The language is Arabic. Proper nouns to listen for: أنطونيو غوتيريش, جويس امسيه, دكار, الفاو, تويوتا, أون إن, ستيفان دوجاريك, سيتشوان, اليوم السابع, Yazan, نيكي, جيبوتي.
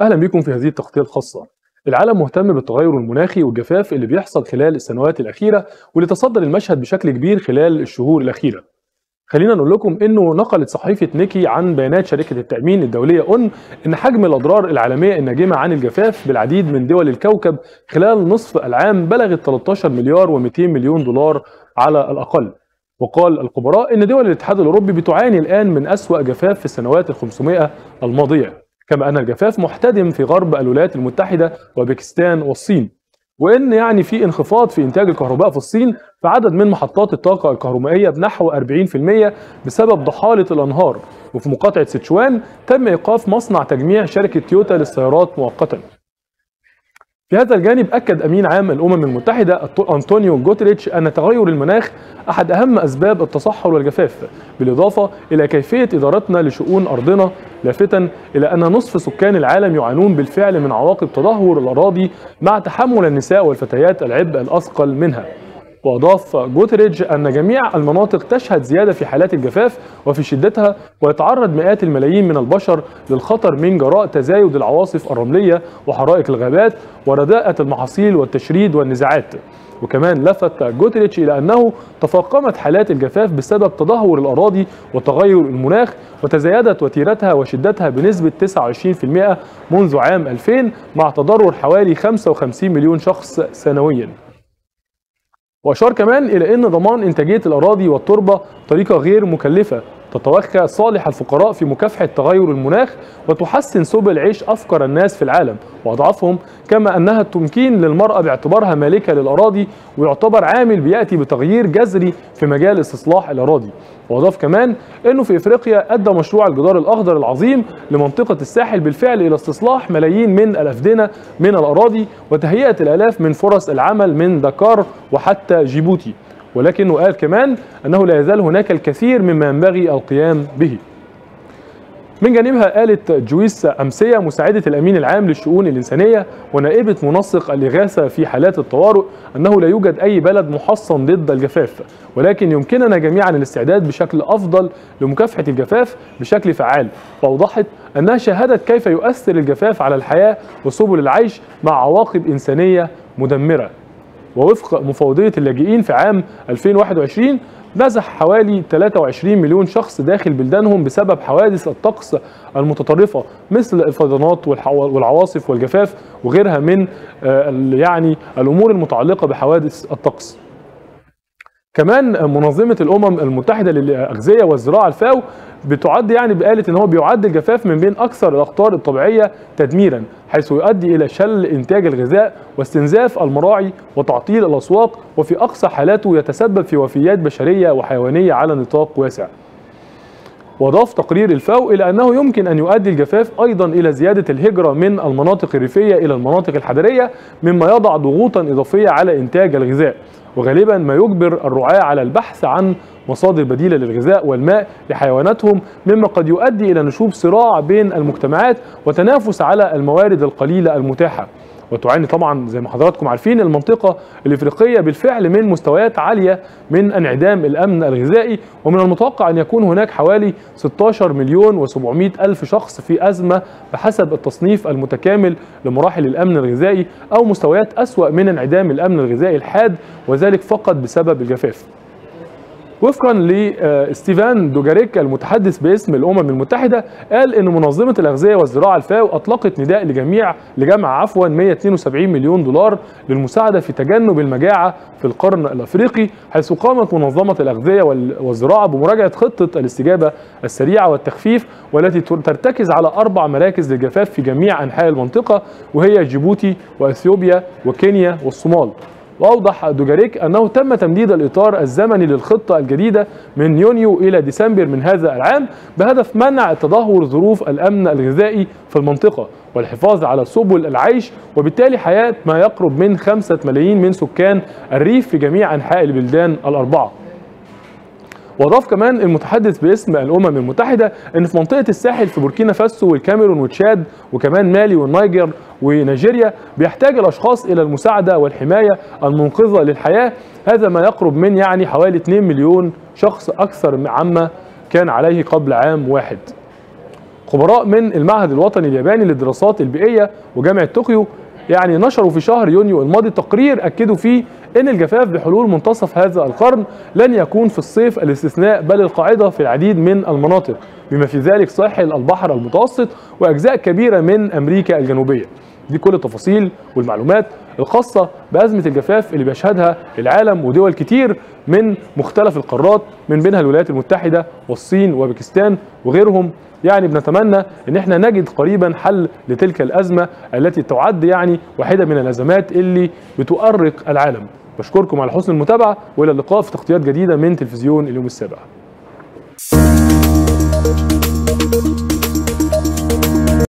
أهلا بكم في هذه التغطية الخاصة. العالم مهتم بالتغير المناخي والجفاف اللي بيحصل خلال السنوات الأخيرة واللي تصدر المشهد بشكل كبير خلال الشهور الأخيرة. خلينا نقول لكم إنه نقلت صحيفة نيكي عن بيانات شركة التأمين الدولية أون إن حجم الأضرار العالمية الناجمة عن الجفاف بالعديد من دول الكوكب خلال نصف العام بلغت 13 مليار و200 مليون دولار على الأقل. وقال الخبراء إن دول الاتحاد الأوروبي بتعاني الآن من أسوأ جفاف في السنوات ال500 الماضية، كما أن الجفاف محتدم في غرب الولايات المتحدة وباكستان والصين، وإن في انخفاض في إنتاج الكهرباء في الصين في عدد من محطات الطاقة الكهرومائية بنحو 40% بسبب ضحالة الأنهار. وفي مقاطعة سيتشوان تم إيقاف مصنع تجميع شركة تويوتا للسيارات مؤقتا. في هذا الجانب أكد أمين عام الأمم المتحدة أنطونيو غوتيريش أن تغير المناخ أحد أهم أسباب التصحر والجفاف، بالإضافة إلى كيفية إدارتنا لشؤون أرضنا، لافتا إلى أن نصف سكان العالم يعانون بالفعل من عواقب تدهور الأراضي مع تحمل النساء والفتيات العبء الأثقل منها. وأضاف غوتيريش أن جميع المناطق تشهد زيادة في حالات الجفاف وفي شدتها، ويتعرض مئات الملايين من البشر للخطر من جراء تزايد العواصف الرملية وحرائق الغابات ورداءة المحاصيل والتشريد والنزاعات. وكمان لفت غوتيريش إلى أنه تفاقمت حالات الجفاف بسبب تدهور الأراضي وتغير المناخ، وتزايدت وتيرتها وشدتها بنسبة 29% منذ عام 2000 مع تضرر حوالي 55 مليون شخص سنويا. وأشار كمان إلى أن ضمان إنتاجية الأراضي والتربة طريقة غير مكلفة تتوخى صالح الفقراء في مكافحة تغير المناخ وتحسن سبل عيش أفقر الناس في العالم وأضعفهم، كما أنها التمكين للمرأة باعتبارها مالكة للأراضي، ويعتبر عامل بيأتي بتغيير جذري في مجال استصلاح الأراضي. وأضاف كمان أنه في إفريقيا أدى مشروع الجدار الأخضر العظيم لمنطقة الساحل بالفعل إلى استصلاح ملايين من الأفدنة من الأراضي وتهيئة الآلاف من فرص العمل من دكار وحتى جيبوتي. ولكن قال كمان أنه لا يزال هناك الكثير مما ينبغي القيام به. من جانبها قالت جويس امسيه مساعدة الأمين العام للشؤون الإنسانية ونائبة منسق الإغاثة في حالات الطوارئ أنه لا يوجد أي بلد محصن ضد الجفاف، ولكن يمكننا جميعا الاستعداد بشكل أفضل لمكافحة الجفاف بشكل فعال. وأوضحت أنها شاهدت كيف يؤثر الجفاف على الحياة وسبل العيش مع عواقب إنسانية مدمرة. ووفق مفوضية اللاجئين في عام 2021 نزح حوالي 23 مليون شخص داخل بلدانهم بسبب حوادث الطقس المتطرفة مثل الفيضانات والعواصف والجفاف وغيرها من الأمور المتعلقة بحوادث الطقس. كمان منظمة الأمم المتحدة للأغذية والزراعة الفاو بتعد قالت إن هو بيعد الجفاف من بين أكثر الأخطار الطبيعية تدميرا، حيث يؤدي إلى شل إنتاج الغذاء واستنزاف المراعي وتعطيل الأسواق، وفي أقصى حالاته يتسبب في وفيات بشرية وحيوانية على نطاق واسع. وأضاف تقرير الفاو إلى أنه يمكن أن يؤدي الجفاف أيضا إلى زيادة الهجرة من المناطق الريفية إلى المناطق الحضرية، مما يضع ضغوطا إضافية على إنتاج الغذاء، وغالبا ما يجبر الرعاة على البحث عن مصادر بديلة للغذاء والماء لحيواناتهم، مما قد يؤدي إلى نشوب صراع بين المجتمعات وتنافس على الموارد القليلة المتاحة. وتعاني طبعا زي ما حضراتكم عارفين المنطقة الإفريقية بالفعل من مستويات عالية من انعدام الأمن الغذائي، ومن المتوقع أن يكون هناك حوالي 16 مليون و700 ألف شخص في أزمة بحسب التصنيف المتكامل لمراحل الأمن الغذائي، أو مستويات أسوأ من انعدام الأمن الغذائي الحاد، وذلك فقط بسبب الجفاف. وفقا لستيفان دوجاريك المتحدث باسم الأمم المتحدة قال إن منظمة الأغذية والزراعة الفاو أطلقت نداء لجمع 172 مليون دولار للمساعدة في تجنب المجاعة في القرن الأفريقي، حيث قامت منظمة الأغذية والزراعة بمراجعة خطة الاستجابة السريعة والتخفيف، والتي ترتكز على 4 مراكز للجفاف في جميع أنحاء المنطقة، وهي جيبوتي وأثيوبيا وكينيا والصومال. وأوضح دوجاريك أنه تم تمديد الإطار الزمني للخطة الجديدة من يونيو إلى ديسمبر من هذا العام بهدف منع تدهور ظروف الأمن الغذائي في المنطقة والحفاظ على سبل العيش، وبالتالي حياة ما يقرب من 5 ملايين من سكان الريف في جميع أنحاء البلدان 4. وأضاف كمان المتحدث باسم الأمم المتحدة أن في منطقة الساحل في بوركينا فاسو والكاميرون وتشاد وكمان مالي والنيجر ونيجيريا بيحتاج الأشخاص إلى المساعدة والحماية المنقذة للحياة، هذا ما يقرب من حوالي 2 مليون شخص أكثر عما كان عليه قبل عام 1. خبراء من المعهد الوطني الياباني للدراسات البيئية وجامعة طوكيو يعني نشروا في شهر يونيو الماضي تقرير أكدوا فيه أن الجفاف بحلول منتصف هذا القرن لن يكون في الصيف الاستثناء بل القاعدة في العديد من المناطق بما في ذلك ساحل البحر المتوسط وأجزاء كبيرة من أمريكا الجنوبية. دي كل التفاصيل والمعلومات الخاصة بأزمة الجفاف اللي بيشهدها العالم ودول كتير من مختلف القارات من بينها الولايات المتحدة والصين وباكستان وغيرهم. يعني بنتمنى ان احنا نجد قريبا حل لتلك الأزمة التي تعد يعني واحدة من الأزمات اللي بتؤرق العالم. بشكركم على حسن المتابعة والى اللقاء في تغطيات جديدة من تلفزيون اليوم السابع.